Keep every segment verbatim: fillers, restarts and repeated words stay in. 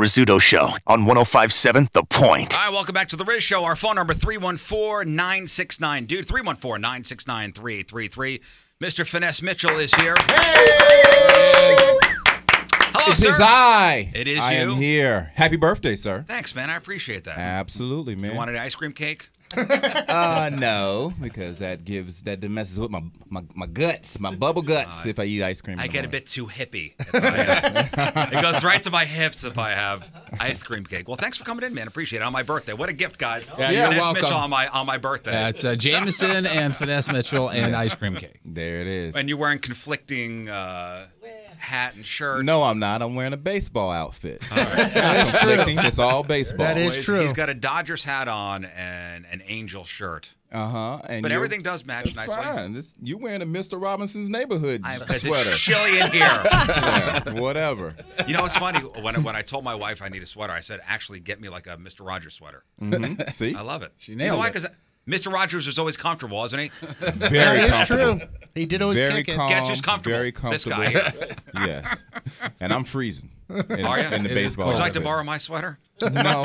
Rizzuto Show on one oh five point seven The Point. All right, welcome back to The Riz Show. Our phone number, three one four, nine six nine. Dude, three one four, nine six nine, three eight three three. Mister Finesse Mitchell is here. Hey! Hello, it sir. It is I. It is you. I am here. Happy birthday, sir. Thanks, man. I appreciate that. Absolutely, man. You wanted an ice cream cake? uh no, because that gives that messes with my my, my guts, my bubble guts. Uh, if I eat ice cream, I get morning. a bit too hippie. It goes right to my hips if I have ice cream cake. Well, thanks for coming in, man. Appreciate it on my birthday. What a gift, guys! Yeah, yeah, Finesse Mitchell on my on my birthday. Yeah, it's uh, Jameson and Finesse Mitchell and ice cream cake. There it is. And you're wearing conflicting. Uh, Hat and shirt. No, I'm not. I'm wearing a baseball outfit. All right. That's true. It's all baseball. That is true. He's got a Dodgers hat on and an Angel shirt. Uh huh. And but everything does match it's nicely. Fine. This, you're wearing a Mister Robinson's Neighborhood I, sweater. It's chilly in here. Yeah, whatever. You know, it's funny when when I told my wife I need a sweater, I said, "Actually, get me like a Mister Rogers sweater." Mm-hmm. See, I love it. She nailed you know why? Because Mister Rogers was always comfortable, isn't he? Very that is true. He did always very kick calm, it. Guess who's comfortable? Very comfortable. This guy here. Yes. And I'm freezing. In, Are you? In the it baseball. Would you like to borrow my sweater? No, no,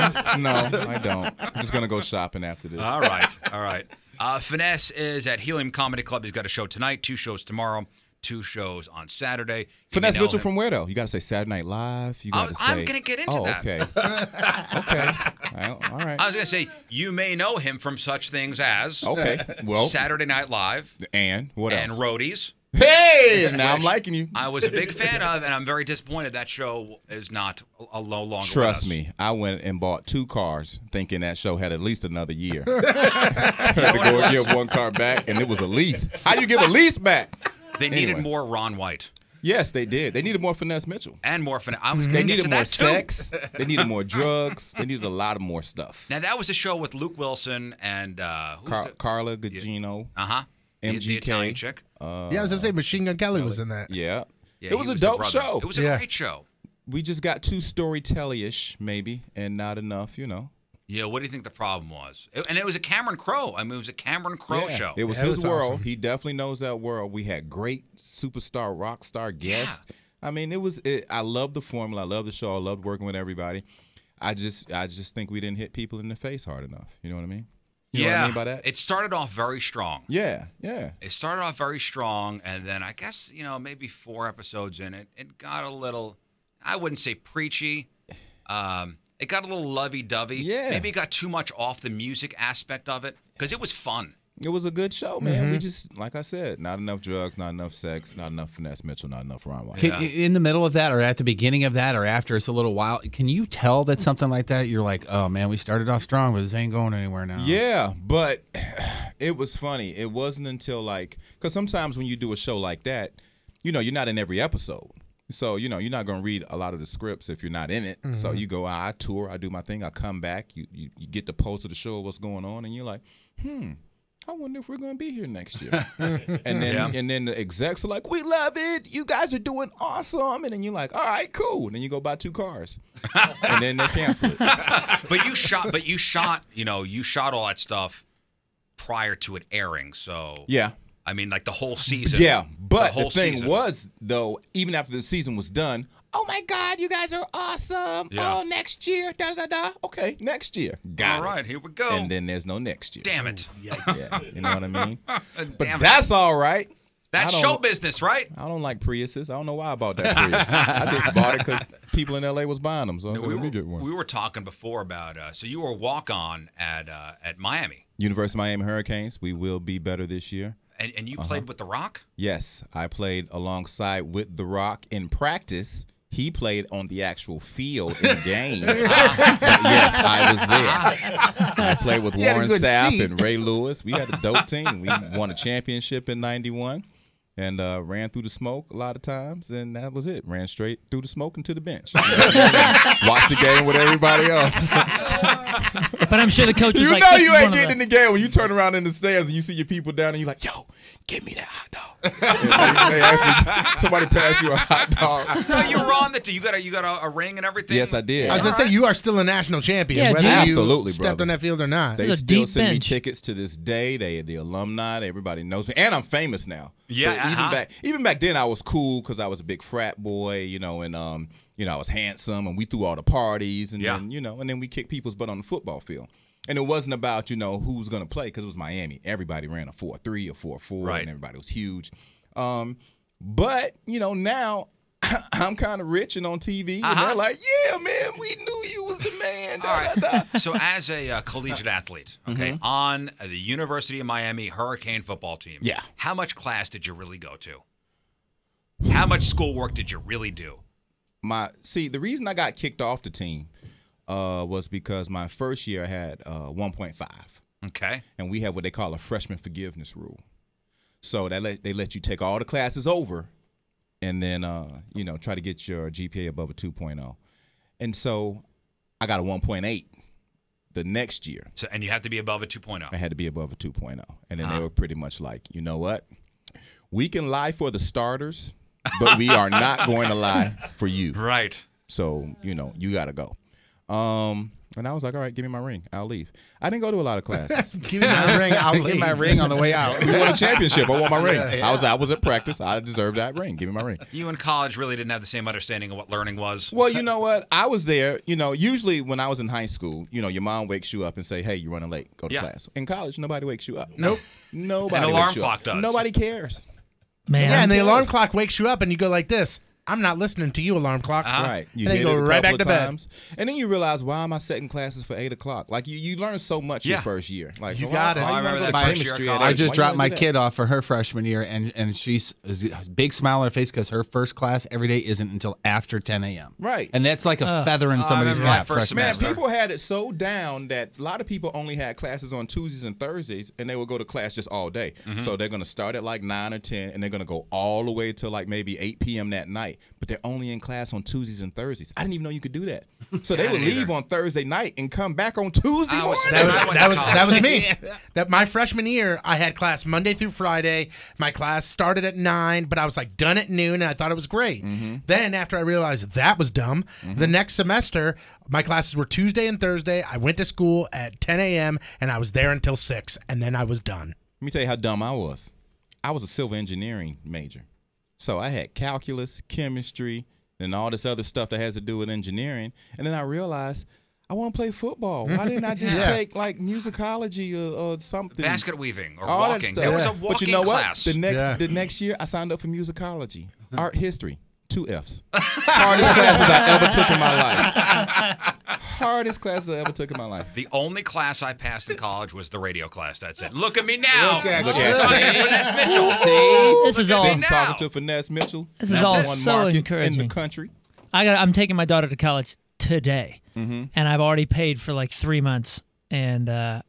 I don't. I'm just going to go shopping after this. All right, all right. Uh, Finesse is at Helium Comedy Club. He's got a show tonight, two shows tomorrow. Two shows on Saturday. You Finesse Mitchell him. From where, though? You got to say Saturday Night Live. You got to say. I'm going to get into oh, that. Okay. Okay. All right. I was going to say, you may know him from such things as okay. well, Saturday Night Live. And what and else? And Roadies. Hey! Now I'm liking you. I was a big fan of, and I'm very disappointed that show is not a low longer. Trust me, I went and bought two cars thinking that show had at least another year. I had to go and give one car back, and it was a lease. How you give a lease back? They needed anyway. more Ron White. Yes, they did. They needed more Finesse Mitchell. And more Finesse. I was mm-hmm. They needed more sex. They needed more drugs. They needed a lot of more stuff. Now, that was a show with Luke Wilson and uh, who's Car Carla Gugino. Yeah. Uh-huh. M G K. The, the Italian chick. Uh, yeah, I was going to say Machine Gun Kelly was in that. Yeah. yeah it was, was a dope show. It was a yeah. great show. We just got too storytelly-ish, maybe, and not enough, you know. Yeah, what do you think the problem was? It, and it was a Cameron Crowe. I mean, it was a Cameron Crowe yeah, show. It was yeah, his it was world. Awesome. He definitely knows that world. We had great superstar, rock star guests. Yeah. I mean, it was. It, I love the formula. I love the show. I loved working with everybody. I just, I just think we didn't hit people in the face hard enough. You know what I mean? You yeah. know what I mean by that? It started off very strong. Yeah, yeah. It started off very strong, and then I guess you know maybe four episodes in it, it got a little. I wouldn't say preachy. Um, It got a little lovey-dovey. Yeah. Maybe it got too much off the music aspect of it because it was fun. It was a good show, man. Mm-hmm. We just, like I said, not enough drugs, not enough sex, not enough Finesse Mitchell, not enough Ron White. Yeah. In the middle of that or at the beginning of that or after it's a little while, can you tell that something like that, you're like, oh, man, we started off strong, but this ain't going anywhere now. Yeah, but it was funny. It wasn't until like, because sometimes when you do a show like that, you know, you're not in every episode. So, you know, you're not going to read a lot of the scripts if you're not in it. Mm-hmm. So you go, I tour, I do my thing, I come back, you, you, you get the post of the show, what's going on, and you're like, hmm, I wonder if we're going to be here next year. and then yeah. and then the execs are like, we love it, you guys are doing awesome. And then you're like, all right, cool. And then you go buy two cars. And then they cancel it. But you shot, but you shot, you know, you shot all that stuff prior to it airing, so. Yeah. I mean, like the whole season. Yeah, but the, whole the thing season. was, though, even after the season was done, oh, my God, you guys are awesome. Yeah. Oh, next year, da-da-da. Okay, next year. Got All it. right, here we go. And then there's no next year. Damn it. Ooh, yeah, you know what I mean? But Damn that's it. all right. That's show business, right? I don't like Priuses. I don't know why I bought that Prius. I just bought it because people in L A was buying them, so I was no, like, we let me get one. We were talking before about, uh, so you were a walk-on at, uh, at Miami. University of Miami Hurricanes. We will be better this year. And, and you uh-huh. played with The Rock? Yes, I played alongside with The Rock in practice. He played on the actual field in games. Yes, I was there. I played with Warren Sapp and Ray Lewis. We had a dope team. We won a championship in ninety-one and uh, ran through the smoke a lot of times, and that was it. Ran straight through the smoke and to the bench. Watched the game with everybody else. But I'm sure the coach is you like, know you ain't getting in the game when you turn around in the stands and you see your people down and you're like, yo, give me that hot dog. They, they actually, somebody passed you a hot dog. No, you were on the team. You got a, you got a, a ring and everything? Yes, I did. I was going to say, you are still a national champion, yeah, whether absolutely, you stepped brother. on that field or not. They still send bench. me tickets to this day. They The alumni, everybody knows me. And I'm famous now. Yeah, so uh-huh. even, back, even back then, I was cool because I was a big frat boy, you know, and um, you know, I was handsome and we threw all the parties and yeah. then, you know, and then we kicked people's butt on the football field. And it wasn't about, you know, who's going to play because it was Miami. Everybody ran a four three or four four right. and everybody was huge. Um, but, you know, now I'm kind of rich and on T V uh-huh. and they're like, yeah, man, we knew you was the man. Da, right. da, da. So as a uh, collegiate athlete, okay, mm-hmm. on the University of Miami Hurricane football team, yeah. how much class did you really go to? How much schoolwork did you really do? My See, the reason I got kicked off the team uh, was because my first year I had uh, one point five. Okay. And we have what they call a freshman forgiveness rule. So that let, they let you take all the classes over and then, uh, you know, try to get your G P A above a two point oh. And so I got a one point eight the next year. So And you had to be above a two point oh. I had to be above a two point oh. And then uh-huh. they were pretty much like, you know what? We can lie for the starters, but we are not going to lie for you. Right. So, you know, you got to go. Um, and I was like, all right, give me my ring. I'll leave. I didn't go to a lot of classes. Give me my ring. I'll leave. Give my ring on the way out. We won a championship. I want my ring. Yeah, yeah. I was I was at practice. I deserved that ring. Give me my ring. You in college really didn't have the same understanding of what learning was. Well, you know what? I was there. You know, usually when I was in high school, you know, your mom wakes you up and say, hey, you're running late. Go to yeah. class. In college, nobody wakes you up. Nope. Nobody An alarm wakes you clock up. Does. Nobody cares. Man, yeah, and the alarm clock wakes you up, and you go like this. I'm not listening to you, alarm clock. Uh-huh. Right. You and then go right back to times. bed. And then you realize, why am I setting classes for eight o'clock? Like, you, you learn so much yeah. your first year. Like, you well, got why, it. Why I remember that first year. I just why dropped my kid off for her freshman year, and, and she's a big smile on her face because her first class every day isn't until after ten a m Right. And that's like a uh, feather in somebody's cap. Man, people had it so down that a lot of people only had classes on Tuesdays and Thursdays, and they would go to class just all day. Mm-hmm. So they're going to start at like nine or ten, and they're going to go all the way to like maybe eight p m that night. But they're only in class on Tuesdays and Thursdays. I didn't even know you could do that. So they would leave either. on Thursday night and come back on Tuesday morning. That was, that was, that was me. That my freshman year, I had class Monday through Friday. My class started at nine, but I was like done at noon, and I thought it was great. Mm-hmm. Then after I realized that was dumb, mm-hmm. the next semester, my classes were Tuesday and Thursday. I went to school at ten a m, and I was there until six, and then I was done. Let me tell you how dumb I was. I was a civil engineering major. So I had calculus, chemistry, and all this other stuff that has to do with engineering. And then I realized I want to play football. Why didn't I just yeah. take like musicology or, or something? Basket weaving or all walking. There was a walking class. But you know class. what? The next, yeah. the next year, I signed up for musicology, art history, two Fs. Hardest classes I ever took in my life. Hardest classes I ever took in my life. The only class I passed in college was the radio class. That's it. Look at me now. Look at you. Finesse Mitchell. See? This is all. I'm talking to Finesse Mitchell. This is all so encouraging. In the country. I got, I'm taking my daughter to college today, mm-hmm. and I've already paid for like three months, and uh,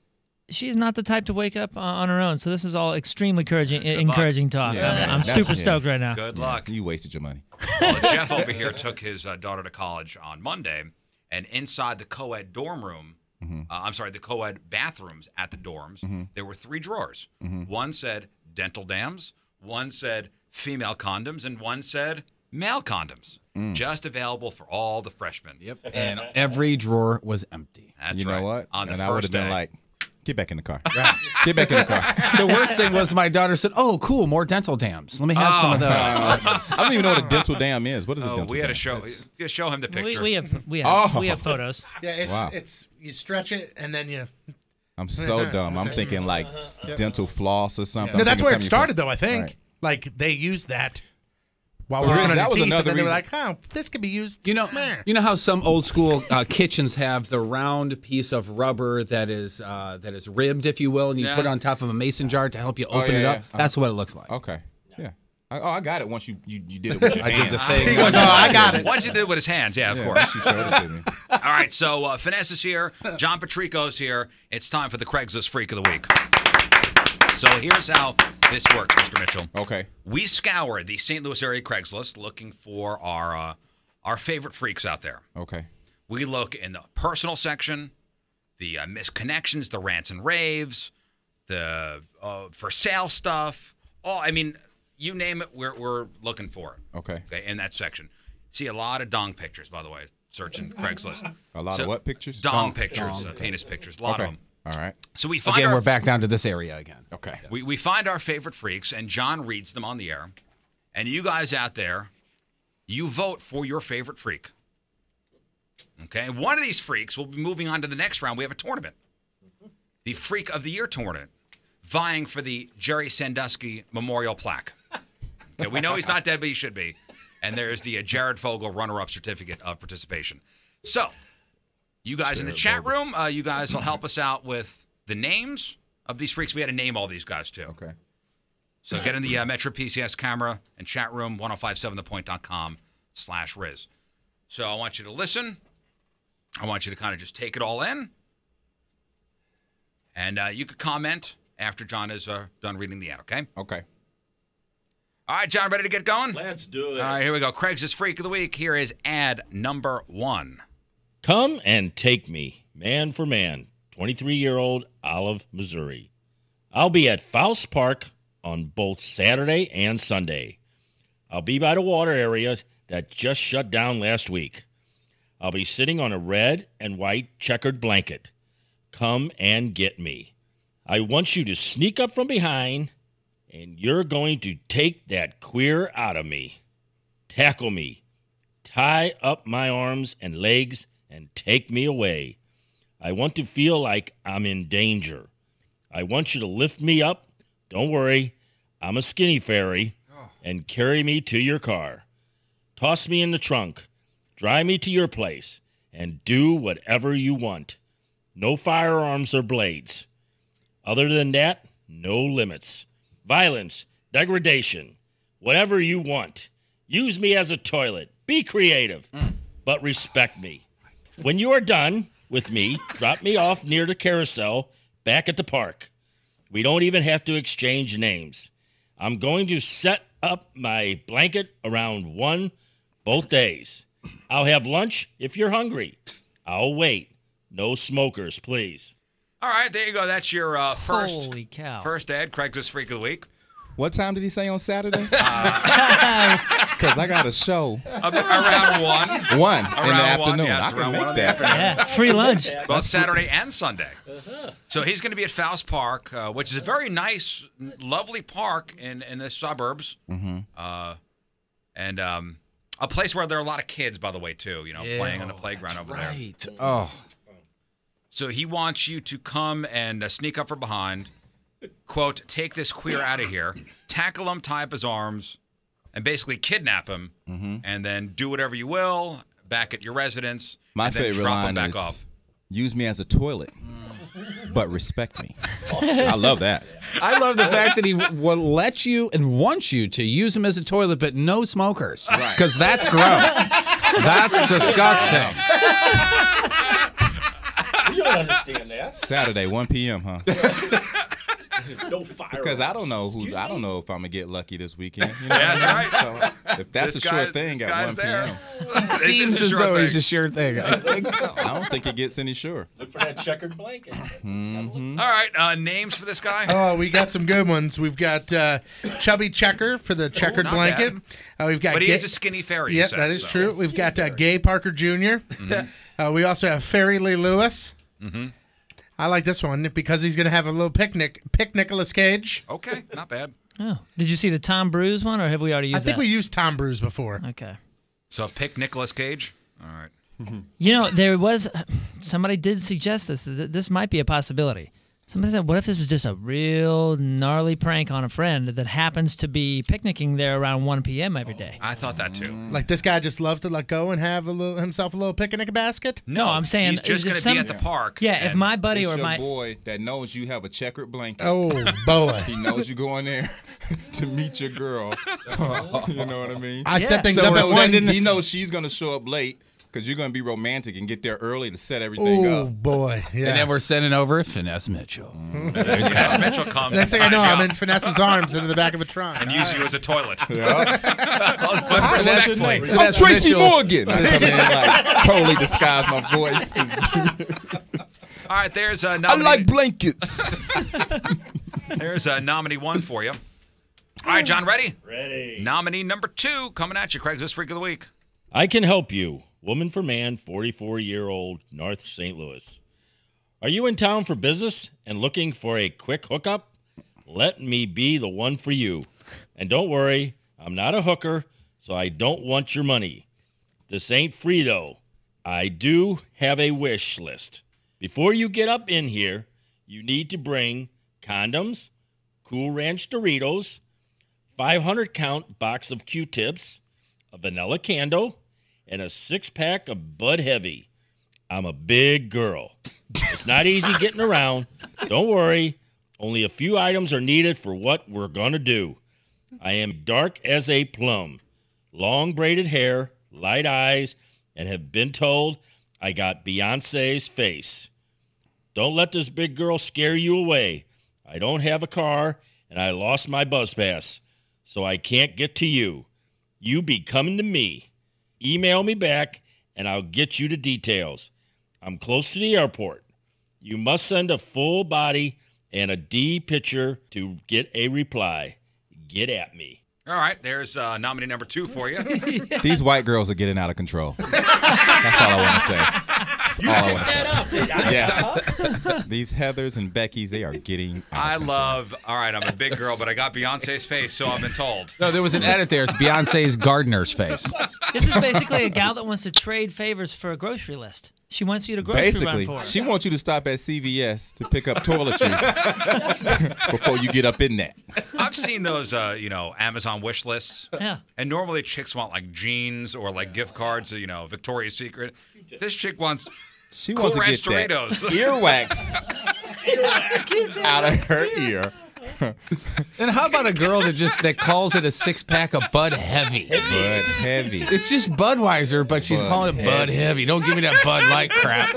she is not the type to wake up on her own. So this is all extremely encouraging, encouraging talk. Yeah. Yeah. I'm That's, super stoked yeah. right now. Good luck. You wasted your money. Well, Jeff over here took his uh, daughter to college on Monday. And inside the co-ed dorm room, mm-hmm. uh, I'm sorry, the co-ed bathrooms at the dorms, mm-hmm. there were three drawers. Mm-hmm. One said dental dams, one said female condoms, and one said male condoms. Mm. Just available for all the freshmen. Yep. And every drawer was empty. That's you right. You know what? On the and first I would have been like, get back in the car. Right. Get back in the car. The worst thing was my daughter said, oh, cool, more dental dams. Let me have oh, some of those. I don't even know what a dental dam is. What is oh, a dental dam? We had to show, show him the picture. We, we, have, we, have, oh. we have photos. Yeah, it's, wow. it's you stretch it and then you. I'm so dumb. I'm thinking like dental floss or something. Yeah. No, that's where it started, though, I think. Right. Like they used that. While we're running that was teeth, another and they were like, "Oh, this could be used." You know, meh. You know how some old school uh, kitchens have the round piece of rubber that is uh, that is ribbed, if you will, and you yeah. put it on top of a mason jar to help you open oh, yeah, it up. Yeah. That's what it looks like. Okay. Yeah. I, oh, I got it. Once you you, you did it with your hands. I did the thing. He goes, oh, I got it. Once you did it with his hands, yeah, of yeah, course. She showed it to me. All right. So uh, Finesse is here. John Patrico's here. It's time for the Craigslist Freak of the Week. So here's how this works, Mister Mitchell. Okay. We scour the Saint Louis area Craigslist looking for our uh, our favorite freaks out there. Okay. We look in the personal section, the uh, misconnections, the rants and raves, the uh, for sale stuff. All I mean, you name it, we're we're looking for it. Okay. Okay. In that section, see a lot of dong pictures. By the way, searching Craigslist. A lot so, of what pictures? Dong, dong pictures, dong. Uh, penis pictures. A lot okay. of them. All right. So we find again, our, we're back down to this area again. Okay. We we find our favorite freaks, and John reads them on the air. And you guys out there, you vote for your favorite freak. Okay, and one of these freaks will be moving on to the next round. We have a tournament, the Freak of the Year tournament, vying for the Jerry Sandusky Memorial Plaque. Okay, we know he's not dead, but he should be. And there's the uh, Jared Fogle runner-up certificate of participation. So, you guys Jared in the chat Fogle. room, uh, you guys will help us out with the names of these freaks. We had to name all these guys too. Okay. So get in the uh, Metro P C S camera and chat room, ten fifty-seven the point dot com slash Riz. So I want you to listen. I want you to kind of just take it all in. And uh, you could comment after John is uh, done reading the ad, okay? Okay. All right, John, ready to get going? Let's do it. All right, here we go. Craigslist Freak of the Week. Here is ad number one. Come and take me, man for man, twenty-three-year-old Olive, Missouri. I'll be at Faust Park on both Saturday and Sunday. I'll be by the water area that just shut down last week. I'll be sitting on a red and white checkered blanket. Come and get me. I want you to sneak up from behind, and you're going to take that queer out of me. Tackle me. Tie up my arms and legs and take me away. I want to feel like I'm in danger. I want you to lift me up. Don't worry. I'm a skinny fairy, and carry me to your car. Toss me in the trunk, drive me to your place, and do whatever you want. No firearms or blades. Other than that, no limits. Violence, degradation, whatever you want. Use me as a toilet. Be creative, but respect me. When you are done with me, drop me off near the carousel back at the park. We don't even have to exchange names. I'm going to set up my blanket around one both days. I'll have lunch if you're hungry. I'll wait. No smokers, please. All right, there you go. That's your uh, first, Holy cow. first ad, Craigslist Freak of the Week. What time did he say on Saturday? Because uh, I got a show. About, around one. One around in the afternoon. Yes, I can make that. Yeah, free lunch. Both Saturday and Sunday. Uh-huh. So he's going to be at Faust Park, uh, which is a very nice, lovely park in, in the suburbs. Mm-hmm. uh, and um, a place where there are a lot of kids, by the way, too, you know, yeah. playing on the playground oh, over right. there. Oh. So he wants you to come and uh, sneak up from behind. Quote, take this queer out of here, tackle him, tie up his arms, and basically kidnap him, mm-hmm. and then do whatever you will back at your residence. My and favorite then drop line him back is, off. Use me as a toilet, but respect me. I love that. I love the fact that he will let you and wants you to use him as a toilet, but no smokers, because right. that's gross. That's disgusting. You don't understand that. Saturday, one p m, huh? No fire because I don't know who's. I don't know if I'm gonna get lucky this weekend. You know yeah, what I mean? Right. So if that's this a guy, sure thing at one p m It seems as though thing. He's a sure thing. I think so. I don't think it gets any sure. Look for that checkered blanket. Mm-hmm. All right, uh, names for this guy. Oh, we got some good ones. We've got uh, Chubby Checker for the checkered Ooh, blanket. Uh, we've got. But he is a skinny fairy. Yep, said, that is so. true. We've got uh, Gay Parker Junior Mm-hmm. uh, we also have Fairy Lee Lewis. Mm-hmm. I like this one because he's going to have a little picnic. Pick Nicolas Cage. Okay, not bad. Oh, did you see the Tom Bruise one, or have we already used that? I think that? we used Tom Bruise before. Okay. So pick Nicolas Cage? All right. You know, there was somebody did suggest this. This might be a possibility. Somebody said, what if this is just a real gnarly prank on a friend that happens to be picnicking there around one p m every day? Oh, I thought that, too. Like, this guy just loves to let go and have a little, himself a little picnic basket? No, no I'm saying... He's just going to be at the park. Yeah, if my buddy or my... boy that knows you have a checkered blanket. Oh, boy. He knows you going there to meet your girl. You know what I mean? I yeah. set things so up at one. He knows she's going to show up late. Because you're going to be romantic and get there early to set everything Ooh, up. Oh, boy. Yeah. And then we're sending over Finesse Mitchell. Mm. Finesse Mitchell comes. Next thing I know, I'm in Finesse's arms into the back of a trunk. And use you as a toilet. Yeah. That's your name. I'm Tracy Mitchell. Morgan. I come in, like, totally disguise my voice. All right, there's a nominee. I like blankets. There's a nominee one for you. All right, John, ready? Ready. Nominee number two coming at you, Craigslist Freak of the Week. I can help you. Woman for man, forty-four-year-old, North Saint Louis. Are you in town for business and looking for a quick hookup? Let me be the one for you. And don't worry, I'm not a hooker, so I don't want your money. This ain't free, though. I do have a wish list. Before you get up in here, you need to bring condoms, Cool Ranch Doritos, five hundred count box of Q-tips, a vanilla candle, and a six-pack of Bud Heavy. I'm a big girl. It's not easy getting around. Don't worry. Only a few items are needed for what we're going to do. I am dark as a plum, long braided hair, light eyes, and have been told I got Beyonce's face. Don't let this big girl scare you away. I don't have a car, and I lost my bus pass, so I can't get to you. You be coming to me. Email me back, and I'll get you the details. I'm close to the airport. You must send a full body and a D picture to get a reply. Get at me. All right, there's uh, nominee number two for you. Yeah. These white girls are getting out of control. That's all I want to say. That's you all I want to say. That yes. That up. These Heathers and Beckys, they are getting out I of control. Love, all right, I'm a big girl, but I got Beyonce's face, so I've been told. No, there was an edit there. It's Beyonce's gardener's face. This is basically a gal that wants to trade favors for a grocery list. She wants you to grocery Basically, run for her. She wants you to stop at C V S to pick up toiletries before you get up in that. I've seen those, uh, you know, Amazon wish lists. Yeah. And normally chicks want like jeans or like yeah. gift cards, you know, Victoria's Secret. This chick wants she Cool wants to Ranch get Doritos. Earwax out of her ear. And how about a girl that just that calls it a six pack of Bud Heavy? Bud Heavy. It's just Budweiser, but she's Bud calling it heavy. Bud Heavy. Don't give me that Bud Light crap.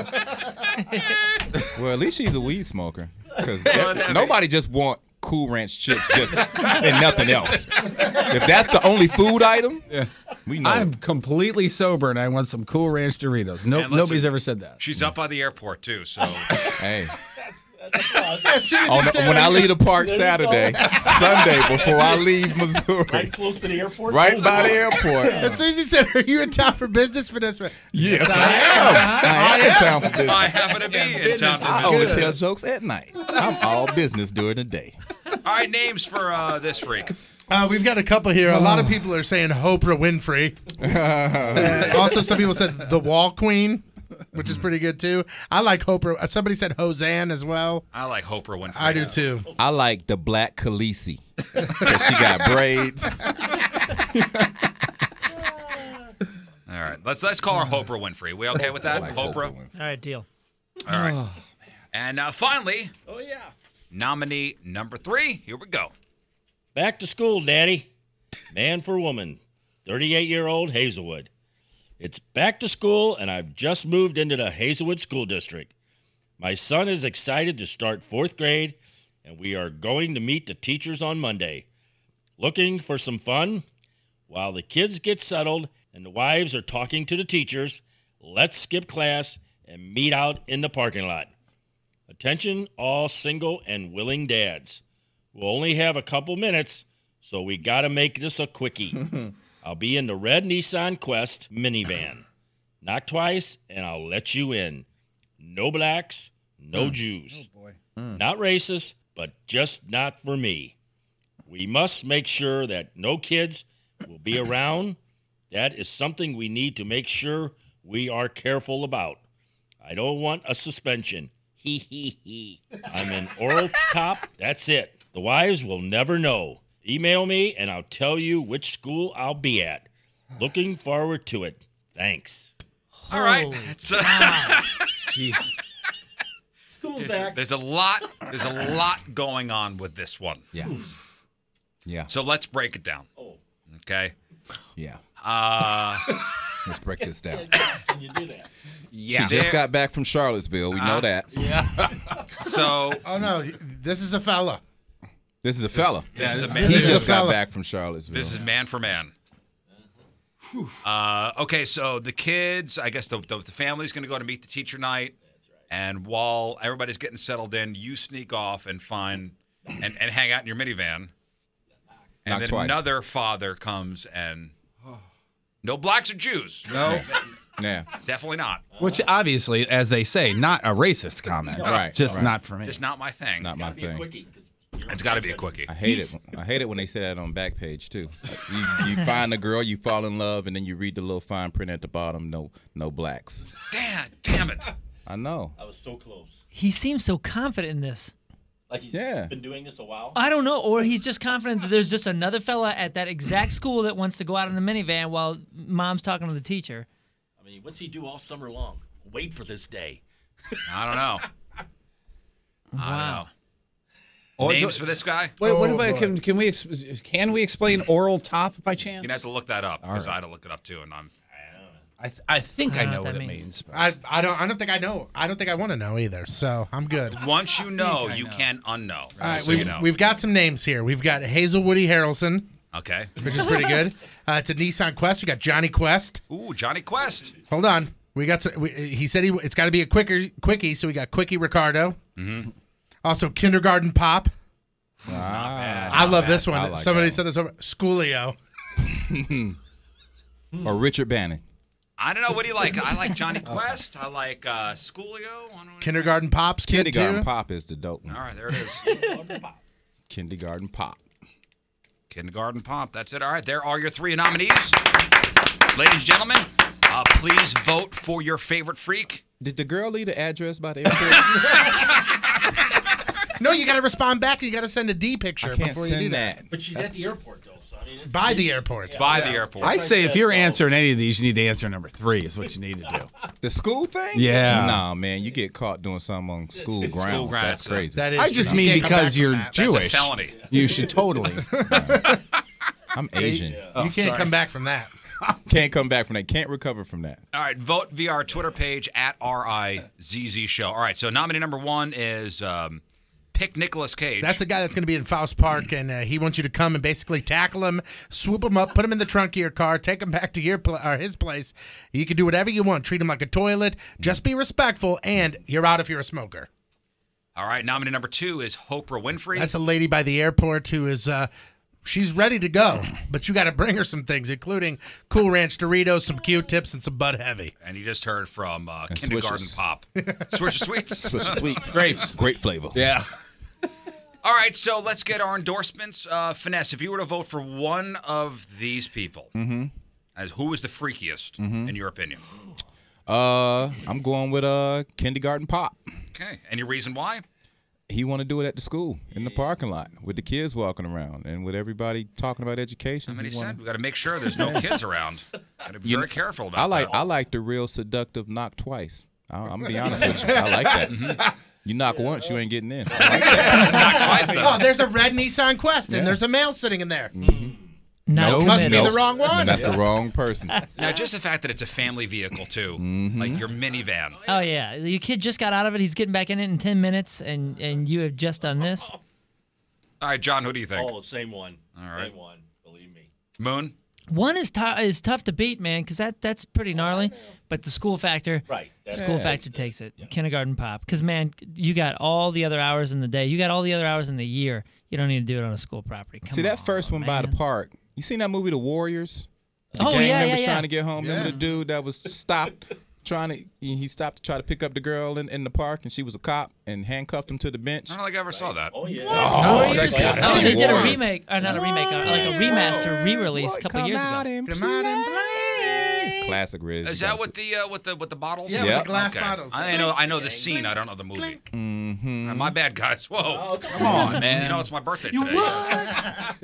Well, at least she's a weed smoker. Because nobody just want Cool Ranch chips just and nothing else. If that's the only food item, yeah. we know. I'm completely sober and I want some Cool Ranch Doritos. No, nope, nobody's ever said that. She's up by the airport too, so hey. As as oh, no, when I leave the park Saturday, Sunday before I leave Missouri, right close to the airport, right by the, the airport. Yeah. As soon as he said, "Are you in town for business, Finesse?" Yes, yes, I, I am. am. I am in town for business. I happen to be in business town. For I only tell jokes at night. I'm all business during the day. All right, names for uh, this freak. Uh, we've got a couple here. A lot of people are saying Oprah Winfrey. uh, also, some people said the Wall Queen. Which is pretty good, too. I like Oprah. Somebody said Hosanna as well. I like Oprah Winfrey. I do, too. I like the Black Khaleesi. She got braids. All right. Let's let's call her Oprah Winfrey. We okay with that? Like Oprah? Oprah. All right, deal. All right. Oh, and uh, finally, oh yeah, nominee number three. Here we go. Back to school, Daddy. Man for woman. thirty-eight-year-old Hazelwood. It's back to school, and I've just moved into the Hazelwood School District. My son is excited to start fourth grade, and we are going to meet the teachers on Monday. Looking for some fun? While the kids get settled and the wives are talking to the teachers, let's skip class and meet out in the parking lot. Attention all single and willing dads. We'll only have a couple minutes, so we gotta make this a quickie. I'll be in the red Nissan Quest minivan. Knock twice, and I'll let you in. No blacks, no mm. Jews. Oh boy. Mm. Not racist, but just not for me. We must make sure that no kids will be around. That is something we need to make sure we are careful about. I don't want a suspension. Hee hee hee. I'm an oral cop. That's it. The wives will never know. Email me, and I'll tell you which school I'll be at. Looking forward to it. Thanks. All right. Jeez. School's there's, back. There's a lot. There's a lot going on with this one. Yeah. Yeah. So let's break it down. Oh. Okay. Yeah. Uh, let's break this down. Can you do that? Yeah. She just got back from Charlottesville. We uh, know that. Yeah. So. Oh no! This is a fella. This is a fella. Yeah, this is a man. He just got back from Charlottesville. This is man for man. Uh, okay, so the kids, I guess the, the, the family's going to go to meet the teacher night. That's right. And while everybody's getting settled in, you sneak off and find and, and hang out in your minivan. And Knock then twice. Another father comes and no blacks or Jews. No. Yeah. Definitely not. Which obviously, as they say, not a racist comment. No. Right. Just right. not for me. Just not my thing. Not my thing. It's got to be a quickie. I hate He's... it. I hate it when they say that on Backpage too. You, you find a girl, you fall in love, and then you read the little fine print at the bottom: no, no blacks. Damn, damn it. I know. I was so close. He seems so confident in this. Like he's yeah. been doing this a while? I don't know. Or he's just confident that there's just another fella at that exact school that wants to go out in the minivan while mom's talking to the teacher. I mean, what's he do all summer long? Wait for this day. I don't know. Wow. I don't know. Or names do, for this guy? Wait, oh, what about, can, can, we can we explain oral top by chance? You'd have to look that up because right. I had to look it up too, and I'm... I, th I think I, I know, know what, what it means. means I I don't I don't think I know. I don't think I want to know either. So I'm good. Once you know, I I you know. can unknow. Right? All right, so we've, you know. we've got some names here. We've got Hazel Woody Harrelson. Okay, which is pretty good. Uh, it's a Nissan Quest. We got Johnny Quest. Ooh, Johnny Quest. Hold on. We got. Some, we, he said he. It's got to be a quicker quickie. So we got Quickie Ricardo. Mm-hmm. Also, Kindergarten Pop. Not bad, I not love bad. this one. Like Somebody said this over Schoolio. Or Richard Bannon. I don't know. What do you like? I like Johnny Quest. I like uh, Schoolio. I Kindergarten Pop's kid Kindergarten too. Pop is the dope one. All right, there it is. Kindergarten Pop. Kindergarten Pop. Kindergarten Pop. That's it. All right, there are your three nominees. Ladies and gentlemen, uh, please vote for your favorite freak. Did the girl leave the address by the airport? No, you got to respond back and you got to send a D picture I can't before send you do that. that. But she's That's at the airport, though. I mean, by the airport. Yeah. By the airport. I say if you're answering any of these, you need to answer number three is what you need to do. The school thing? Yeah. Nah, man, you get caught doing something on school it's, it's grounds. School grounds. That's yeah. crazy. That is I just true. mean you because you're that. Jewish. That's a felony. You should totally. uh, I'm Asian. Yeah. Oh, you can't sorry. come back from that. Can't come back from that. Can't recover from that. All right, vote via our Twitter page at R I Z Z Show. All right, so nominee number one is... Um, Pick Nicolas Cage. That's the guy that's going to be in Faust Park, and uh, he wants you to come and basically tackle him, swoop him up, put him in the trunk of your car, take him back to your pl or his place. You can do whatever you want. Treat him like a toilet. Just be respectful, and you're out if you're a smoker. All right, nominee number two is Oprah Winfrey. That's a lady by the airport who is uh, she's ready to go, but you got to bring her some things, including Cool Ranch Doritos, some Q-tips, and some Bud Heavy. And you just heard from uh, Kindergarten Swishes. Pop. Swisher Sweets. Swisher Sweets. Grapes. Great flavor. Yeah. All right, so let's get our endorsements. Uh, Finesse, if you were to vote for one of these people, mm-hmm. as who is the freakiest, mm-hmm. in your opinion? Uh, I'm going with uh, Kindergarten Pop. Okay. Any reason why? He want to do it at the school, in the parking lot, with the kids walking around, and with everybody talking about education. I mean, he said we got to make sure there's no kids around. Got to be very careful about I like, that. I like the real seductive knock twice. I, I'm going to be honest with you. I like that. Mm-hmm. You knock yeah. once, you ain't getting in. Oh, there's a red Nissan Quest, and yeah. there's a male sitting in there. Mm-hmm. No, nope. must be the wrong one. That's yeah. the wrong person. Now, just the fact that it's a family vehicle too, mm-hmm. like your minivan. Oh yeah, your kid just got out of it. He's getting back in it in ten minutes, and and you have just done this. All right, John, who do you think? Oh, same one. All right, same one. Believe me. Moon. One is tough is tough to beat, man, because that that's pretty gnarly. But the school factor, right? The school yeah, factor takes it. Yeah. Kindergarten Pop, because man, you got all the other hours in the day. You got all the other hours in the year. You don't need to do it on a school property. Come See that on, first one man. by the park. You seen that movie, The Warriors? The oh, gang yeah, members yeah, yeah. trying to get home. Yeah. Remember the dude that was stopped trying to he stopped to try to pick up the girl in in the park, and she was a cop, and handcuffed him to the bench. I don't think I ever right. saw that. Oh yeah. Oh, oh, sexy. Sexy. oh they did a remake, or not a remake, or like a remaster, re-release a couple years ago. Classic Riz. Is that with the uh, with the with the bottles? Yeah, yep. with the glass okay. bottles. I know I know the scene. I don't know the movie. Mm-hmm. My bad, guys. Whoa, oh, come on, man. You know it's my birthday you today. What?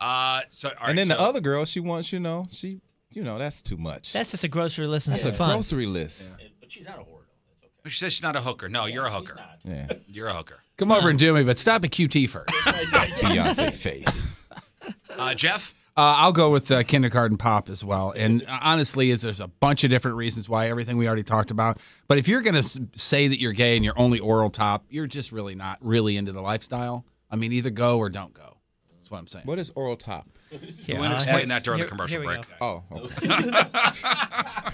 uh, so, right, and then so. the other girl, she wants you know she you know that's too much. That's just a grocery list. That's yeah. a fun. grocery list. Yeah. But she's not a whore. Though. Okay. She says she's not a hooker. No, yeah, you're a hooker. Yeah, you're a hooker. Come no. over and do me, but stop at Q T first. Beyonce face. Uh, Jeff. Uh, I'll go with uh, Kindergarten Pop as well. And uh, honestly, is there's a bunch of different reasons why, everything we already talked about. But if you're going to say that you're gay and you're only oral top, you're just really not really into the lifestyle. I mean, either go or don't go. That's what I'm saying. What is oral top? Yeah, we'll explain that during here, the commercial break. Go. Oh, okay.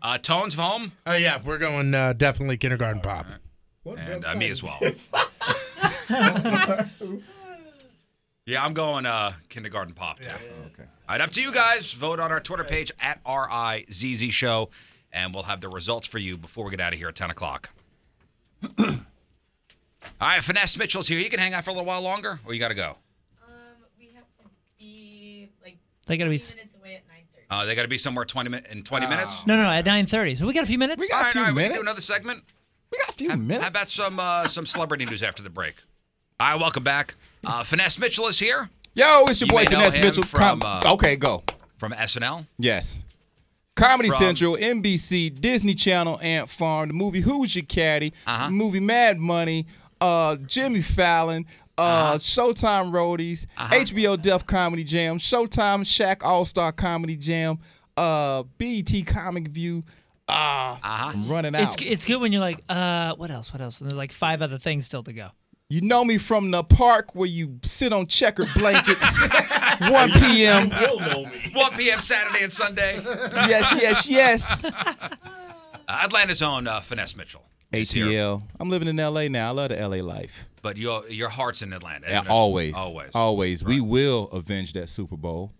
uh, Tones of Home? Oh, uh, yeah. We're going uh, definitely Kindergarten All Pop. Right. What and uh, me as well. Yeah, I'm going uh, Kindergarten Pop, too. Yeah, yeah, yeah. Okay. All right, up to you guys. Vote on our Twitter page, at R I Z Z Show, and we'll have the results for you before we get out of here at ten o'clock. All right, Finesse Mitchell's here. You can hang out for a little while longer, or you got to go? Um, we have to be like they gotta be minutes away at nine thirty. Oh, uh, they got to be somewhere twenty min in twenty oh. minutes? No, no, no, at nine thirty. So we got a few minutes. We got all right, a few all right, minutes. We can do another segment. We got a few how, minutes. How about some uh, some celebrity news after the break? All right, welcome back. Uh, Finesse Mitchell is here. Yo, it's your you boy Finesse Mitchell. From, uh, okay, go. From S N L? Yes. Comedy from, Central, N B C, Disney Channel, Ant Farm, the movie Who's Your Caddy, uh-huh. the movie Mad Money, uh, Jimmy Fallon, uh, uh-huh. Showtime Roadies, uh-huh. H B O Def Comedy Jam, Showtime Shaq All-Star Comedy Jam, uh, B E T Comic View. Uh, uh-huh. I'm running out. It's, it's good when you're like, uh, what else, what else? And there's like five other things still to go. You know me from the park where you sit on checkered blankets. one P M one P M Saturday and Sunday. Yes, yes, yes. Uh, Atlanta's own uh, Finesse Mitchell. A T L. I'm living in L A now. I love the L A life. But your your heart's in Atlanta. Yeah, always, always, always. Right. We will avenge that Super Bowl,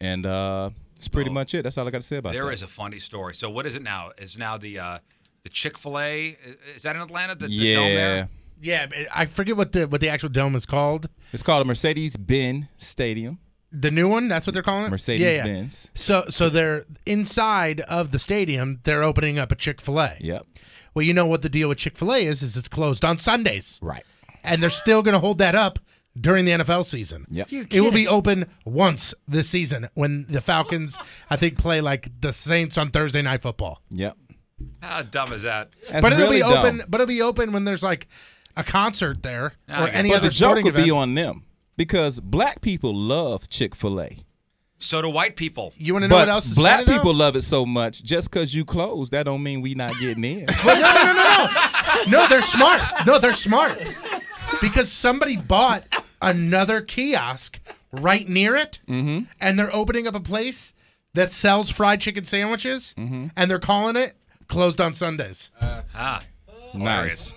and uh, that's pretty oh, much it. That's all I got to say about there that. There is a funny story. So what is it now? Is now the uh, the Chick-fil-A? Is that in Atlanta? The, the yeah. Dome there? Yeah, I forget what the what the actual dome is called. It's called a Mercedes-Benz Stadium. The new one, that's what they're calling it? Mercedes-Benz. Yeah, yeah. So so they're inside of the stadium, they're opening up a Chick-fil-A. Yep. Well, you know what the deal with Chick-fil-A is, is it's closed on Sundays. Right. And they're still going to hold that up during the N F L season. Yep. It will be open once this season when the Falcons, I think, play like the Saints on Thursday Night Football. Yep. How dumb is that? That's but it'll really be open. Dumb. But it'll be open when there's like a concert there oh, or yeah. any but other the joke would be on them because black people love Chick-fil-A. So do white people. You want to know but what else? Is black funny, people love it so much. Just because you close, that don't mean we not getting in. But no, no, no, no, no. No, they're smart. No, they're smart because somebody bought another kiosk right near it, mm-hmm. and they're opening up a place that sells fried chicken sandwiches, mm-hmm. and they're calling it closed on Sundays. Uh, that's ah, nice.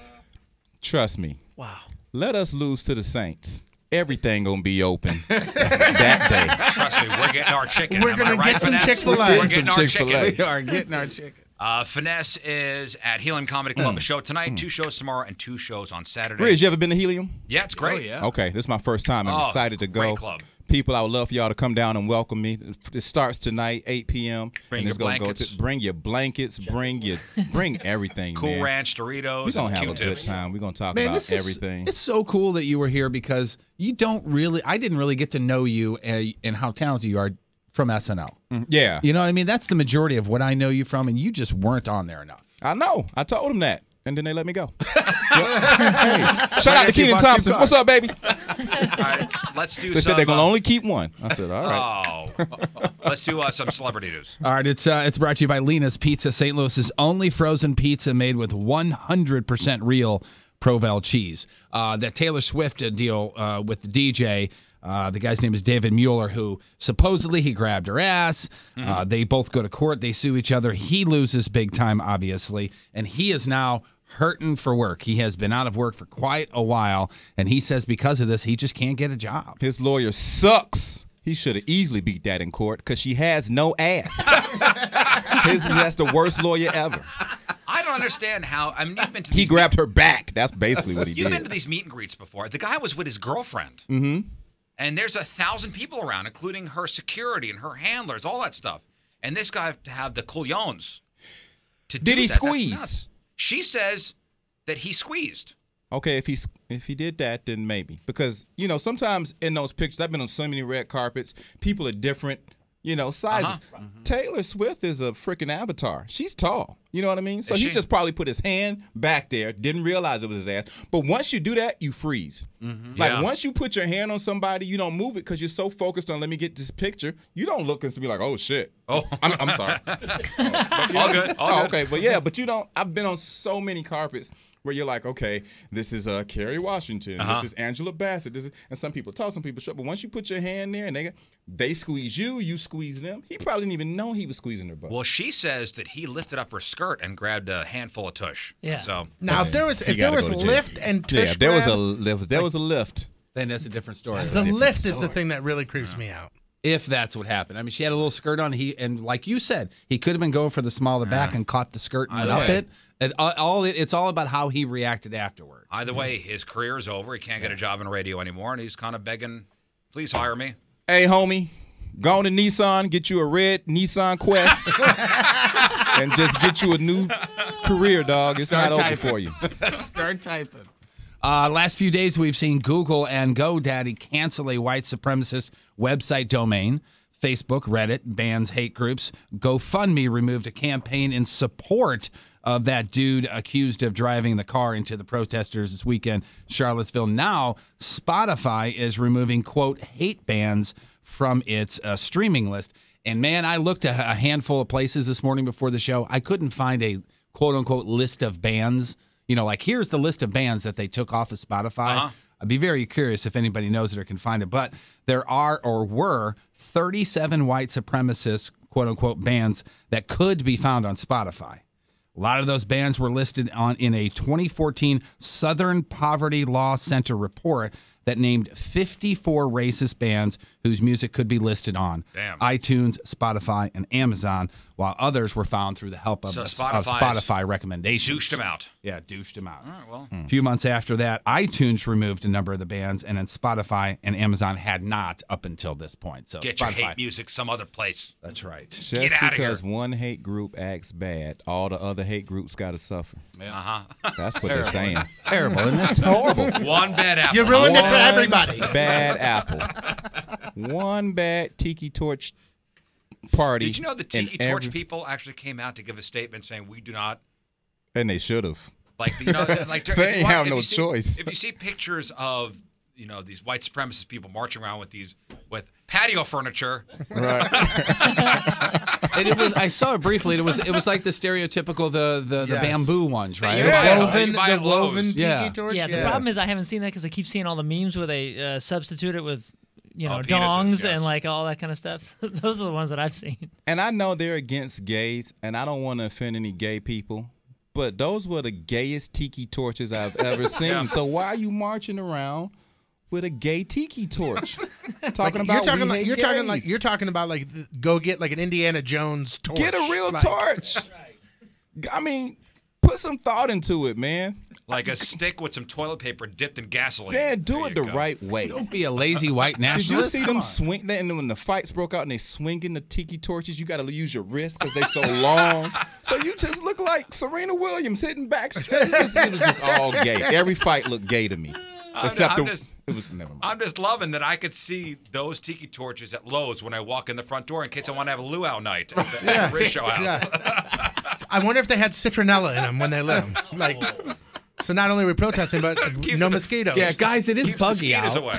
Trust me. Wow. Let us lose to the Saints. Everything gonna be open that day. Trust me, we're getting our chicken. We're Am gonna right, get some Chick-fil-A. We're getting, we're getting some our chicken. We are getting our chicken. Uh, Finesse is at Helium Comedy Club. Mm. A show tonight, mm. two shows tomorrow, and two shows on Saturday. Riz, you ever been to Helium? Yeah, it's great. Oh, yeah. Okay, this is my first time. I'm oh, excited to go. Great club. People, I would love for y'all to come down and welcome me. It starts tonight, eight P M Bring your blankets. Go to, bring your blankets. Bring your, bring everything. Cool man. Ranch Doritos. We're gonna have a good time. We're gonna talk man, about this is, everything. It's so cool that you were here because you don't really, I didn't really get to know you and, and how talented you are from S N L. Mm-hmm. Yeah, you know what I mean. That's the majority of what I know you from, and you just weren't on there enough. I know. I told them that, and then they let me go. Hey, shout out to Kenan Thompson. What's up, baby? All right, let's do. They some, said they're gonna uh, only keep one. I said, all right. Oh, let's do uh, some celebrity news. All right, it's uh, it's brought to you by Lena's Pizza, Saint Louis's only frozen pizza made with one hundred percent real Provel cheese. Uh, that Taylor Swift deal uh, with the D J. Uh, the guy's name is David Mueller, who supposedly he grabbed her ass. Mm-hmm. Uh, they both go to court. They sue each other. He loses big time, obviously, and he is now hurting for work. He has been out of work for quite a while, and he says because of this, he just can't get a job. His lawyer sucks. He should have easily beat that in court because she has no ass. His, that's the worst lawyer ever. I don't understand how. I mean, you've been to these he grabbed her back. That's basically what he you've did. You've been to these meet and greets before. The guy was with his girlfriend. Mm-hmm. And there's a thousand people around, including her security and her handlers, all that stuff. And this guy had to have the coulones to do that. Did he squeeze? She says that he squeezed. Okay, if he if he did that, then maybe. Because, you know, sometimes in those pictures, I've been on so many red carpets, people are different, you know, sizes. Uh-huh. Mm-hmm. Taylor Swift is a freaking avatar. She's tall. You know what I mean? So is he she? just probably put his hand back there, didn't realize it was his ass. But once you do that, you freeze. Mm-hmm. Like, yeah. Once you put your hand on somebody, you don't move it because you're so focused on, let me get this picture. You don't look and be like, oh, shit. Oh, I'm, I'm sorry. oh, yeah. All good. All oh, okay, good. But yeah, but you don't. I've been on so many carpets where you're like, okay, this is uh, Kerry Washington, uh-huh. this is Angela Bassett, this is, and some people talk, some people shut. But once you put your hand there and they they squeeze you, you squeeze them. He probably didn't even know he was squeezing her butt. Well, she says that he lifted up her skirt and grabbed a handful of tush. Yeah. So now, if there was if there was lift and tush, yeah, if there was a lift. There was a lift. Then that's a different story. The lift is the thing that really creeps me out. If that's what happened. I mean, she had a little skirt on. He and like you said, he could have been going for the smaller back yeah. and caught the skirt and up it. it. All it's all about how he reacted afterwards. Either yeah. way, his career is over. He can't yeah. get a job in radio anymore, and he's kind of begging, "Please hire me." Hey, homie, go on to Nissan, get you a red Nissan Quest, and just get you a new career, dog. It's Start not typing. over for you. Start typing. Uh, last few days, we've seen Google and GoDaddy cancel a white supremacist website domain. Facebook, Reddit bans hate groups. GoFundMe removed a campaign in support of that dude accused of driving the car into the protesters this weekend, Charlottesville. Now, Spotify is removing, quote, hate bans from its uh, streaming list. And, man, I looked at a handful of places this morning before the show. I couldn't find a, quote, unquote, list of bans. You know, like, here's the list of bands that they took off of Spotify. Uh-huh. I'd be very curious if anybody knows it or can find it. But there are or were thirty-seven white supremacist, quote-unquote, bands that could be found on Spotify. A lot of those bands were listed on in a twenty fourteen Southern Poverty Law Center report that named fifty-four racist bands whose music could be listed on Damn. iTunes, Spotify, and Amazon, while others were found through the help of, so a, of Spotify recommendations. Douched them out. Yeah, douched them out. All right, well. Hmm. A few months after that, iTunes removed a number of the bands, and then Spotify and Amazon had not up until this point. So Get Spotify, your hate music some other place. That's right. Just Get out of here. Just because one hate group acts bad, all the other hate groups got to suffer. Yeah. Uh-huh. That's what they're saying. Terrible, isn't it? Horrible. One bad apple. You ruined it for everybody. Bad apple. One bad tiki torch party. Did you know the tiki torch every... people actually came out to give a statement saying we do not? And they should have. Like, you know, like they ain't have no see, choice. If you see pictures of, you know, these white supremacist people marching around with these with patio furniture. Right. And it was I saw it briefly. It was it was like the stereotypical the the, yes. the bamboo ones, right? Yeah. The woven, the woven tiki yeah. torch. Yeah. The yes. problem is I haven't seen that because I keep seeing all the memes where they uh, substitute it with. You know, oh, dongs penises, yes. and like all that kind of stuff. Those are the ones that I've seen. And I know they're against gays, and I don't want to offend any gay people, but those were the gayest tiki torches I've ever seen. Yeah. So why are you marching around with a gay tiki torch? Talking like, about you're talking like you're gays. talking like you're talking about like go get like an Indiana Jones torch. Get a real like, torch. Right. I mean, put some thought into it, man. Like a stick with some toilet paper dipped in gasoline. Yeah, do it the go. right way. Don't be a lazy white nationalist. Did you see them swing? And when the fights broke out and they swinging the tiki torches, you got to use your wrist because they so long. So you just look like Serena Williams hitting back straight. It was just all gay. Every fight looked gay to me. I'm, Except I'm the, just, it was never mind. I'm just loving that I could see those tiki torches at Lowe's when I walk in the front door in case I want to have a luau night at the yeah. Richo house. Yeah. I wonder if they had citronella in them when they lit them. Like, so not only are we protesting, but no mosquitoes. Yeah, guys, it is buggy out. Away.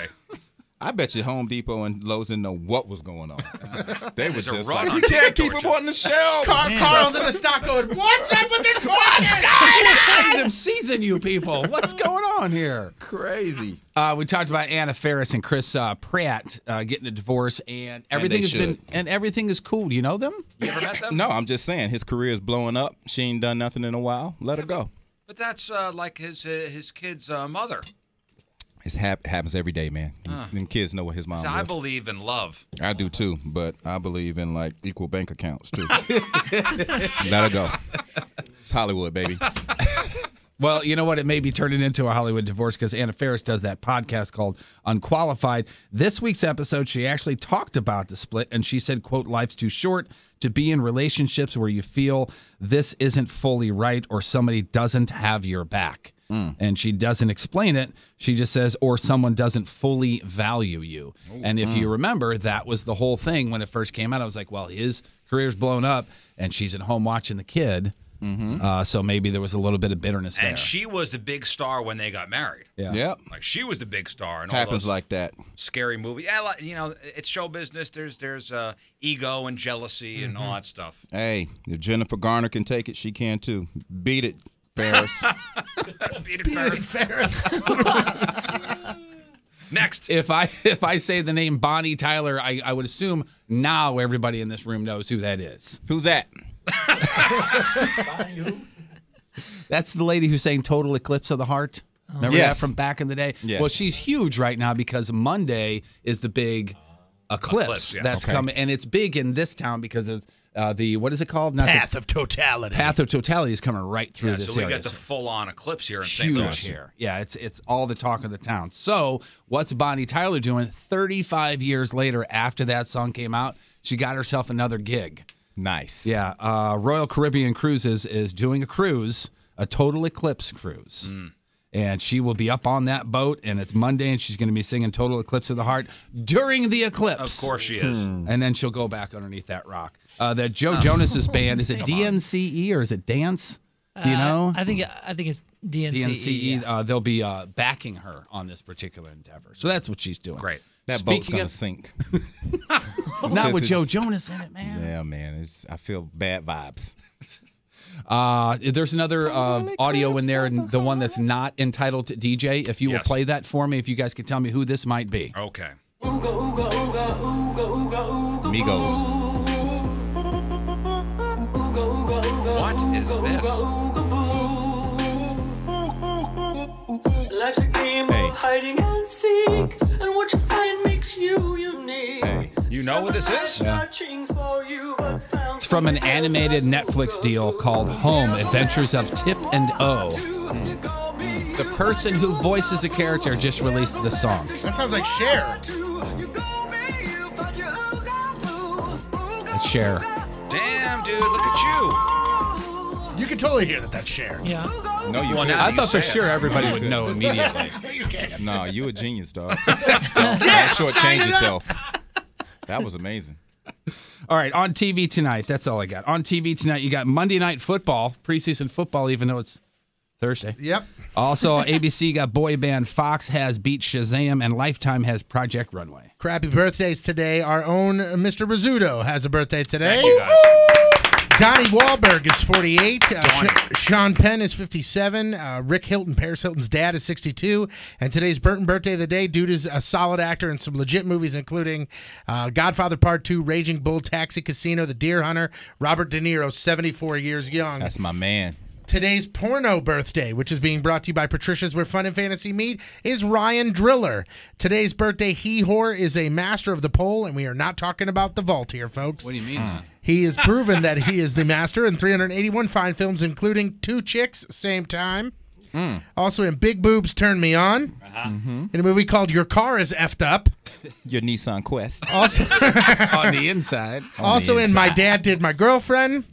I bet you Home Depot and Lowe's didn't know what was going on. Uh, they was just like, you can't keep them on the shelf. Car Carl's in the stock going, what's up with this? What's going on? Season, you people. What's going on here? Crazy. Uh, we talked about Anna Faris and Chris uh, Pratt uh, getting a divorce, and everything and has should. been and everything is cool. Do you know them? You ever met them? No, I'm just saying his career is blowing up. She ain't done nothing in a while. Let her go. But that's uh, like his his kid's uh, mother. It hap happens every day, man. Huh. And kids know what his mom is. I believe in love. I do, too. But I believe in, like, equal bank accounts, too. That'll go. It's Hollywood, baby. Well, you know what? It may be turning into a Hollywood divorce because Anna Faris does that podcast called Unqualified. This week's episode, she actually talked about the split, and she said, quote, life's too short to be in relationships where you feel this isn't fully right or somebody doesn't have your back. Mm. And she doesn't explain it. She just says, or someone doesn't fully value you. Ooh, and if mm. you remember, that was the whole thing when it first came out. I was like, well, his career's blown up, and she's at home watching the kid. Mm-hmm. uh, so maybe there was a little bit of bitterness and there. And she was the big star when they got married. Yeah. Yep. Like, she was the big star. And happens all those like that. Scary movie. Yeah, like, you know, it's show business. There's there's uh, ego and jealousy mm-hmm. and all that stuff. Hey, if Jennifer Garner can take it, she can too. Beat it. Ferris. Beat it, Ferris. Next. If I if I say the name Bonnie Tyler, I, I would assume now everybody in this room knows who that is. Who's that? Bonnie who? That's the lady who sang Total Eclipse of the Heart. Remember yes. that from back in the day? Yes. Well, she's huge right now because Monday is the big Eclipse, Eclipse yeah. that's okay. coming, and it's big in this town because of uh, the, what is it called? Not Path the, of Totality. Path of Totality is coming right through yeah, this area. So we area. got the full-on eclipse here in Saint Louis. Huge here. Yeah, it's, it's all the talk of the town. So what's Bonnie Tyler doing thirty-five years later after that song came out? She got herself another gig. Nice. Yeah, uh, Royal Caribbean Cruises is doing a cruise, a Total Eclipse cruise. Mm. And she will be up on that boat, and it's Monday, and she's going to be singing Total Eclipse of the Heart during the eclipse. Of course she is. Hmm. And then she'll go back underneath that rock. Uh, the Joe um, Jonas's band, is it D N C E or is it Dance? Do you know? Uh, I think I think it's D N C E. D N C E, yeah. uh, they'll be uh, backing her on this particular endeavor. So that's what she's doing. Great. That Speaking boat's going to sink. Not with Joe Jonas in it, man. Yeah, man. It's, I feel bad vibes. Uh, there's another uh, audio in there, and the one that's not entitled to D J. If you yes. will play that for me, if you guys could tell me who this might be. Okay. Migos. What is this? Life's a game hey. of hiding and seek, and what you find makes you unique. Hey. You know what this is? Yeah. It's from an animated Netflix deal called Home, Adventures of Tip and O. Mm. The person who voices a character just released the song. That sounds like Cher. It's Cher. Damn, dude, look at you. You can totally hear that that's Cher. Yeah. No, you well, I you thought for sure everybody no, would know immediately. You can't. No, you a genius, dog. Yes! Don't shortchange yourself. That was amazing. All right, on T V tonight, that's all I got. On T V tonight, you got Monday Night Football, preseason football, even though it's Thursday. Yep. Also, A B C got Boy Band, Fox has Beat Shazam, and Lifetime has Project Runway. Crappy birthdays today. Our own Mister Rizzuto has a birthday today. Thank you, Donnie Wahlberg is forty-eight. Uh, Sh Sean Penn is fifty-seven. Uh, Rick Hilton, Paris Hilton's dad, is sixty-two. And today's Burton birthday of the day. Dude is a solid actor in some legit movies, including uh, Godfather Part Two, Raging Bull, Taxi Casino, The Deer Hunter. Robert De Niro, seventy-four years young. That's my man. Today's porno birthday, which is being brought to you by Patricia's Where Fun and Fantasy Meet, is Ryan Driller. Today's birthday, he whore is a master of the pole, and we are not talking about the vault here, folks. What do you mean? Uh. He has proven that he is the master in three hundred eighty-one fine films, including Two Chicks, Same Time. Mm. Also in Big Boobs, Turn Me On. Uh-huh. Mm-hmm. In a movie called Your Car is Effed Up. Your Nissan Quest. Also on the inside. Also on the inside. In My Dad Did My Girlfriend.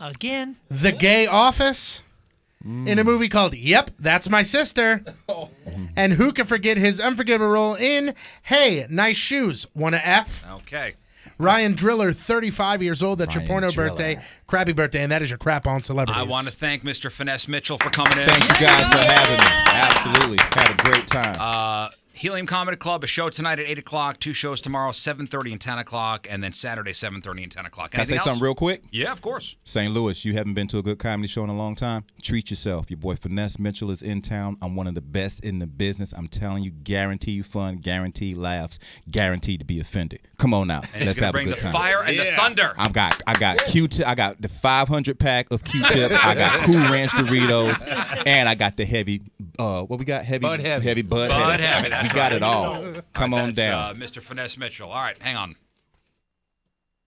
Again. The Gay Office. Mm. In a movie called Yep, That's My Sister. Oh. And who can forget his unforgettable role in Hey, Nice Shoes, Wanna F? Okay. Ryan Driller, thirty-five years old. That's Ryan your porno Driller. birthday, crappy birthday, and that is your crap on celebrities. I want to thank Mister Finesse Mitchell for coming in. Thank you guys for having me. Absolutely. Had a great time. Uh, Helium Comedy Club, a show tonight at eight o'clock, two shows tomorrow, seven thirty and ten o'clock, and then Saturday, seven thirty and ten o'clock. Can I say else? something real quick? Yeah, of course. Saint Louis, you haven't been to a good comedy show in a long time. Treat yourself. Your boy Finesse Mitchell is in town. I'm one of the best in the business. I'm telling you, guaranteed fun, guaranteed laughs, guaranteed to be offended. Come on out. And Let's have a good time. bring the fire and yeah. the thunder. I've got, I got Q-tip. I got the five hundred pack of Q-tips. I got Cool Ranch Doritos. And I got the heavy, uh, what we got? Heavy Bud Heavy. Heavy Bud, Bud Heavy. heavy. We got it all. Come on down. Uh, Mister Finesse Mitchell. All right, hang on.